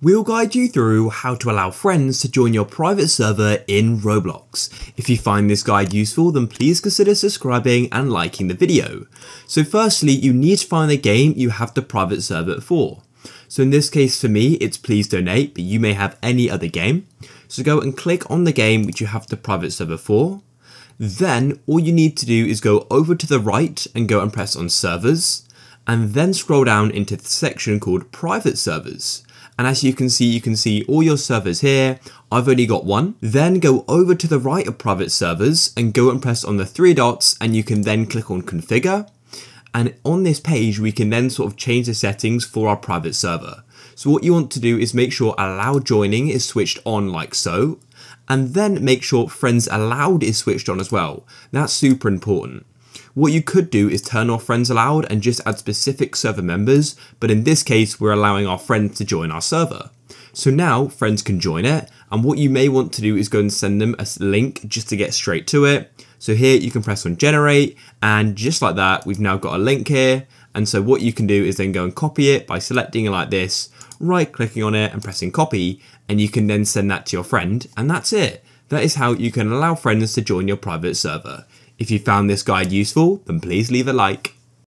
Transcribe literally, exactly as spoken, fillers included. We'll guide you through how to allow friends to join your private server in Roblox. If you find this guide useful, then please consider subscribing and liking the video. So firstly, you need to find the game you have the private server for. So in this case for me, it's Please Donate, but you may have any other game. So go and click on the game which you have the private server for. Then all you need to do is go over to the right and go and press on servers, and then scroll down into the section called private servers. And as you can see, you can see all your servers here. I've only got one. Then go over to the right of private servers and go and press on the three dots, and you can then click on configure. And on this page, we can then sort of change the settings for our private server. So what you want to do is make sure allow joining is switched on like so, and then make sure friends allowed is switched on as well. That's super important. What you could do is turn off friends allowed and just add specific server members, but in this case we're allowing our friends to join our server. So now friends can join it, and what you may want to do is go and send them a link just to get straight to it. So here you can press on generate, and just like that we've now got a link here. And so what you can do is then go and copy it by selecting it like this, right clicking on it and pressing copy, and you can then send that to your friend, and that's it. That is how you can allow friends to join your private server. If you found this guide useful, then please leave a like.